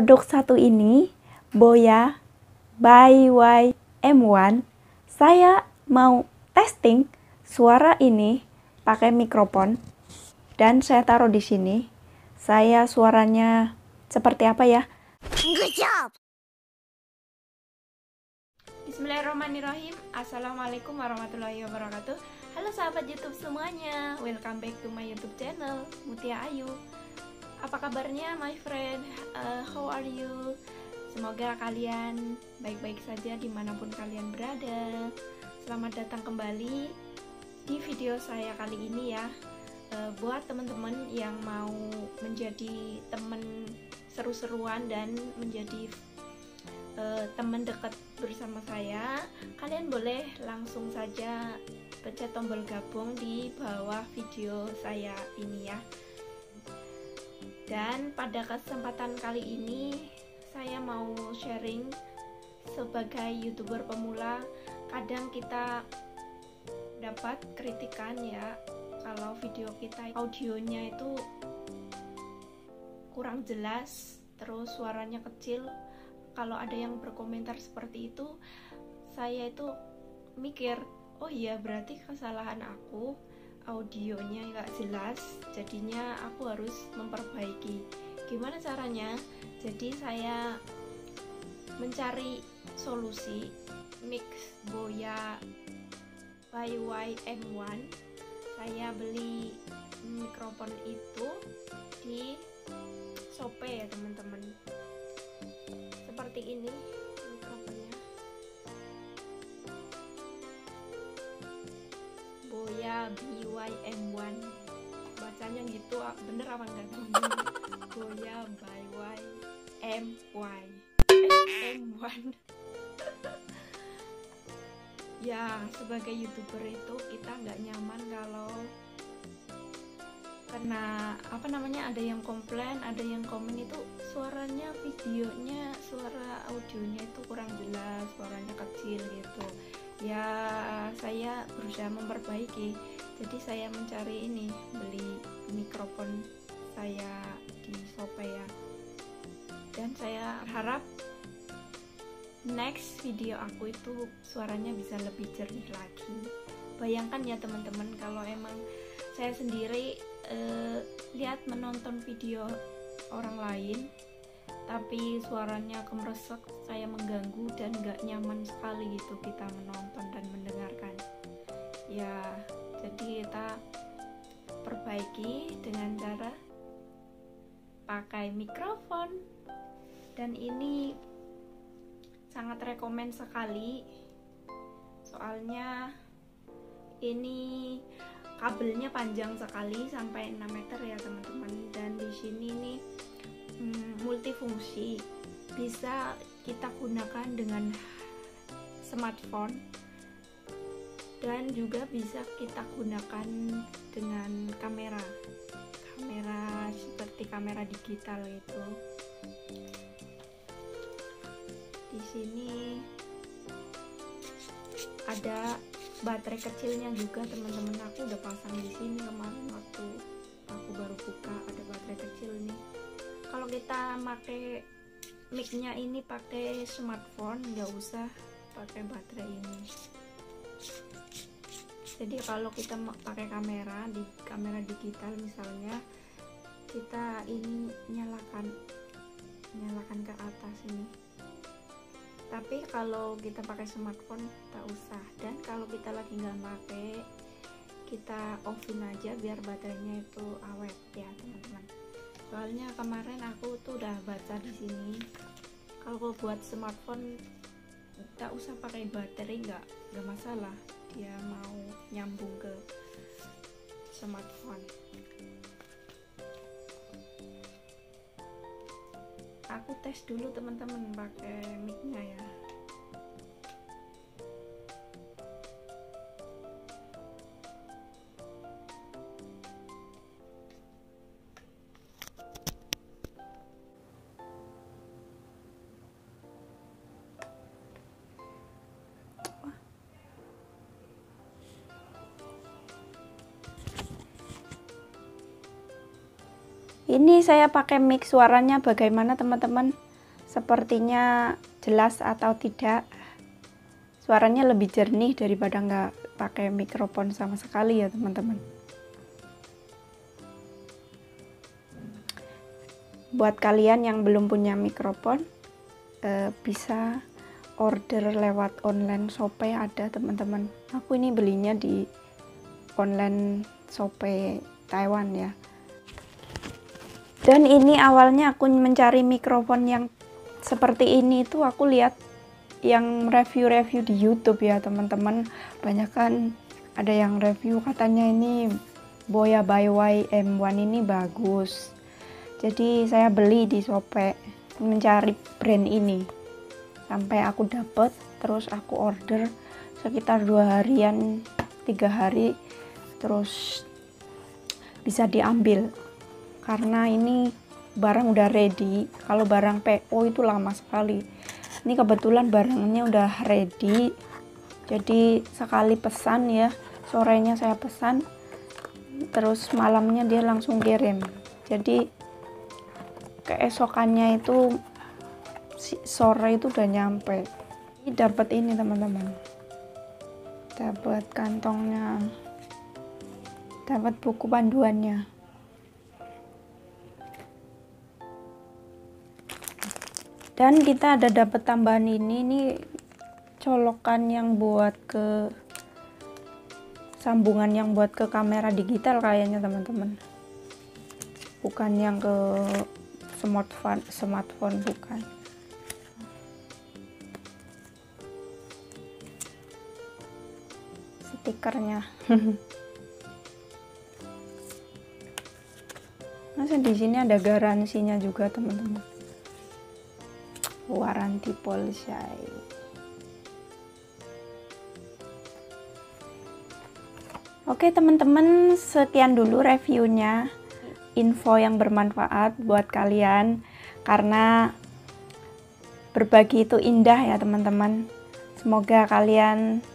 produk satu ini, Boya BY-M1, saya mau testing suara ini pakai mikrofon dan saya taruh di sini. Saya suaranya seperti apa ya? Good job. Bismillahirrahmanirrahim. Assalamualaikum warahmatullahi wabarakatuh. Halo sahabat YouTube semuanya, welcome back to my YouTube channel Mutia Ayu. Apa kabarnya my friend? How are you? Semoga kalian baik-baik saja dimanapun kalian berada. Selamat datang kembali di video saya kali ini ya. Buat teman-teman yang mau menjadi teman seru-seruan dan menjadi teman dekat bersama saya, kalian boleh langsung saja pencet tombol gabung di bawah video saya ini ya. Dan pada kesempatan kali ini saya mau sharing sebagai YouTuber pemula. Kadang kita dapat kritikan ya kalau video kita audionya itu kurang jelas, terus suaranya kecil. Kalau ada yang berkomentar seperti itu, saya itu mikir, oh iya berarti kesalahan aku, audionya nggak jelas, jadinya aku harus memperbaiki. Gimana caranya? Jadi saya mencari solusi mix Boya BY-M1. Saya beli mikrofon itu di Shopee ya teman-teman. Seperti ini mikrofonnya, Boya BY-M1, bacanya gitu bener apa enggak tahu. Boya BY-M1. Ya sebagai YouTuber itu kita nggak nyaman kalau karena apa namanya, ada yang komplain, ada yang komen itu suaranya, videonya, suara audionya itu kurang jelas, suaranya kecil gitu ya. Saya berusaha memperbaiki, jadi saya mencari ini, beli mikrofon saya di Shopee ya. Dan saya harap next video aku itu suaranya bisa lebih jernih lagi. Bayangkan ya teman-teman, kalau emang saya sendiri lihat menonton video orang lain tapi suaranya kemeresek, saya mengganggu dan gak nyaman sekali gitu kita menonton dan mendengarkan ya. Jadi kita perbaiki dengan cara pakai mikrofon, dan ini sangat rekomen sekali soalnya ini kabelnya panjang sekali sampai 6 meter ya teman-teman, dan di sini nih multifungsi, bisa kita gunakan dengan smartphone dan juga bisa kita gunakan dengan kamera seperti kamera digital itu. Di sini ada baterai kecilnya juga teman-teman, aku udah pasang di sini kemarin waktu aku baru buka, ada baterai kecil nih. Kalau kita pakai mic-nya ini pakai smartphone, nggak usah pakai baterai ini. Jadi kalau kita pakai kamera di kamera digital misalnya, kita ini nyalakan ke atas ini. Tapi kalau kita pakai smartphone tak usah, dan kalau kita lagi nggak pakai kita offin aja biar baterainya itu awet ya teman-teman. Soalnya kemarin aku tuh udah baca di sini kalau buat smartphone tak usah pakai baterai, nggak masalah, dia mau nyambung ke smartphone. Aku tes dulu teman-teman pakai mic-nya ya. Ini saya pakai mic, suaranya bagaimana teman-teman? sepertinya jelas atau tidak. Suaranya lebih jernih daripada nggak pakai mikrofon sama sekali ya teman-teman. Buat kalian yang belum punya mikrofon, bisa order lewat online Shopee ada teman-teman. Aku ini belinya di online Shopee Taiwan ya. Dan ini awalnya aku mencari mikrofon yang seperti ini itu aku lihat yang review-review di YouTube ya teman-teman, banyak kan ada yang review katanya ini Boya BY-M1 ini bagus. Jadi saya beli di Shopee mencari brand ini sampai aku dapet, terus aku order sekitar 2 harian 3 hari terus bisa diambil karena ini barang udah ready. Kalau barang PO itu lama sekali. Ini kebetulan barangnya udah ready, jadi sekali pesan ya, sorenya saya pesan terus malamnya dia langsung kirim. Jadi keesokannya itu sore itu udah nyampe. Ini dapat ini teman-teman, dapat kantongnya, dapat buku panduannya. Dan kita ada dapat tambahan ini nih, colokan yang buat ke sambungan yang buat ke kamera digital kayaknya teman-teman. Bukan yang ke smartphone bukan. Stikernya. Masa di sini ada garansinya juga teman-teman. Waranti polisi. Oke teman-teman, sekian dulu reviewnya, info yang bermanfaat buat kalian karena berbagi itu indah ya teman-teman. Semoga kalian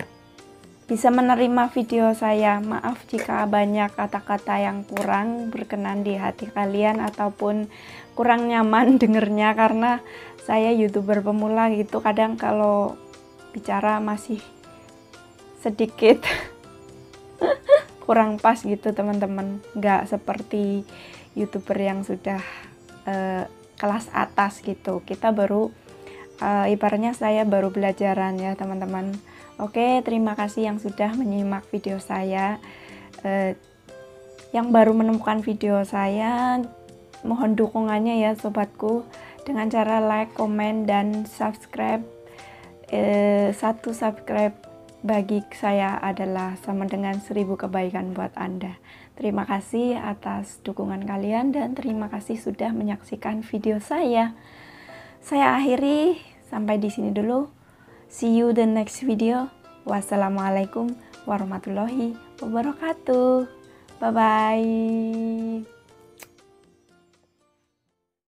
bisa menerima video saya. Maaf jika banyak kata-kata yang kurang berkenan di hati kalian ataupun kurang nyaman dengernya karena saya YouTuber pemula gitu, kadang kalau bicara masih sedikit kurang pas gitu teman-teman. Nggak seperti YouTuber yang sudah kelas atas gitu. Kita baru ibaratnya saya baru belajaran ya teman-teman. Oke, terima kasih yang sudah menyimak video saya. Yang baru menemukan video saya, mohon dukungannya ya sobatku dengan cara like, komen, dan subscribe. 1 subscribe bagi saya adalah sama dengan 1000 kebaikan buat Anda. Terima kasih atas dukungan kalian dan terima kasih sudah menyaksikan video saya. Saya akhiri sampai di sini dulu. See you the next video. Wassalamualaikum warahmatullahi wabarakatuh. Bye bye.